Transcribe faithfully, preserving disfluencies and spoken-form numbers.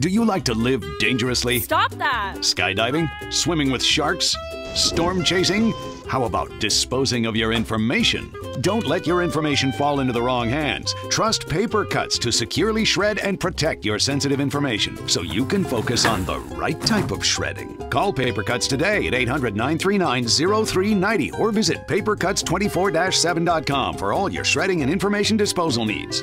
Do you like to live dangerously? Stop that! Skydiving? Swimming with sharks? Storm chasing? How about disposing of your information? Don't let your information fall into the wrong hands. Trust Paper Cuts to securely shred and protect your sensitive information so you can focus on the right type of shredding. Call Paper Cuts today at eight hundred, nine three nine, zero three nine zero or visit paper cuts twenty-four seven dot com for all your shredding and information disposal needs.